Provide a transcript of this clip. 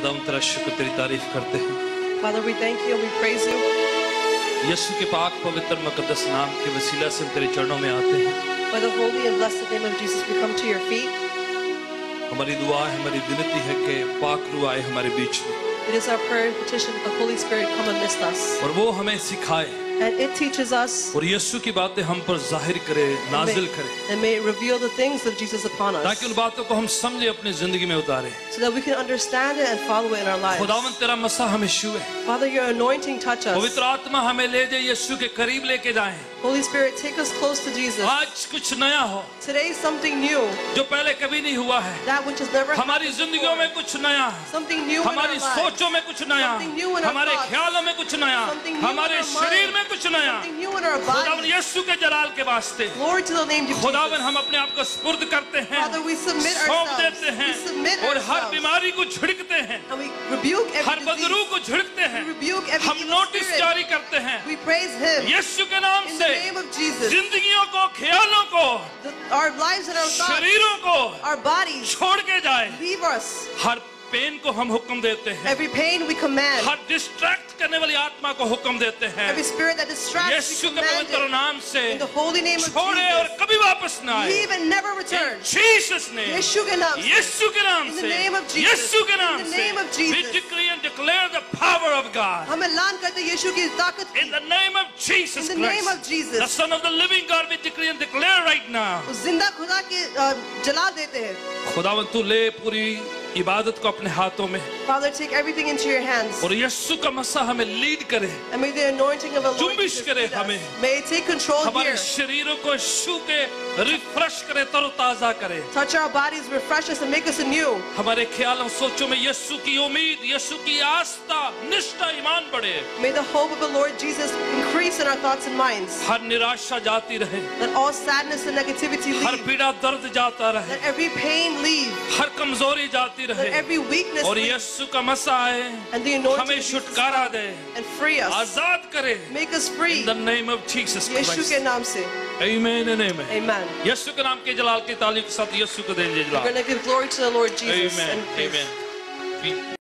खुदाम तेरा शुक्र तेरी तारीफ करते हैं। Father, we thank you and we praise you. यीशु के पाक पवित्र मुकद्दस नाम के वसीला से तेरे चरणों में आते हैं। By the holy and blessed name of Jesus, we come to your feet. हमारी दुआ है, हमारी विनती है कि पाक रूह आए हमारे बीच में। It is our prayer and petition that the Holy Spirit come amidst us. और वो हमें सिखाए। And it teaches us. और यीशु की बातें हम पर जाहिर करे, नाज़िल करे। And may it reveal the things of Jesus upon us. ताकि उन बातों को हम समझे, अपनी ज़िंदगी में उतारे। So that we can understand it and follow it in our lives. खुदावंद तेरा मसा हमें छुए। Father, your anointing touch us. पवित्र आत्मा हमें ले जाए, यीशु के करीब लेके जाए। Holy Spirit, take us close to Jesus. आज कुछ नया हो। Today something new. जो पहले कभी नहीं हुआ है। That which has never. हमारी ज़िंदगियों में कुछ नया। Something new. हमारी सोचों में कुछ नया। हमारे ख्यालों में कुछ नया। हमारे शरीर में कुछ नया। खुदावंद यीशु के जलाल के वास्ते। Glory to the name of Jesus. खुदावंद हम अपने आप को सुपुर्द करते हैं। Father, we submit ourselves. सौंप देते हैं। और हर बीमारी को झिड़कते हैं। And we rebuke every disease. हर बदरू को झिड़कते हैं। We rebuke every evil spirit. हम नोटिस जारी करते हैं। We praise Him. यीशु के नाम से। In the name of Jesus, जिंदगियों को, ख्यालों को, our lives and our thoughts, शरीरों को, our bodies, छोड़ के जाए, leave us. हर पेन को हम हुक्म देते हैं। Every pain we command. हर डिस्ट्रैक्ट करने वाली आत्मा को हुक्म देते हैं। Every spirit that distracts. यीशु के पवित्र नाम से। In the holy name of Jesus. छोड़े और कभी वापस ना आए। Leave and never return. Jesus name. यीशु के नाम से। यीशु के नाम से। In the name of Jesus. यीशु के नाम से। In the name of Jesus. We decree and declare the power of God. हम ऐलान करते हैं यीशु की ताकत की। In the name of Jesus Christ. In the name of Jesus. The Son of the Living God, we decree and declare right now. जिंदा खुदा के जला देते हैं। खुदावंद तू ले पूरी इबादत को अपने हाथों में। Father, take everything into your hands. और यीशु का मसा हमें लीड करे। And may the anointing of the Lord जुम्बिश करे हमें। May it take control here. हमारे शरीरों को छू के रिफ्रेश करे, तरोताजा करे। Touch our bodies, refresh us and make us anew. हमारे ख्यालों सोचों में यीशु की उम्मीद, यीशु की आस्था, निष्ठा, ईमान बढ़े। May the hope of the Lord Jesus increase in our thoughts and minds. हर निराशा जाती रहे। That all sadness and negativity leave. हर पीड़ा दर्द जाता रहे। That every pain leave. हर कमजोरी जाती रहे। और यीशु का मसा आए, हमें छुटकारा दे, आजाद करे। In the name of Jesus Christ. यीशु के नाम से। Amen and amen. Amen. यीशु के नाम के जलाल की ताली के साथ यीशु को देंगे जलाल। We're going to give glory to the Lord Jesus. Amen. Amen.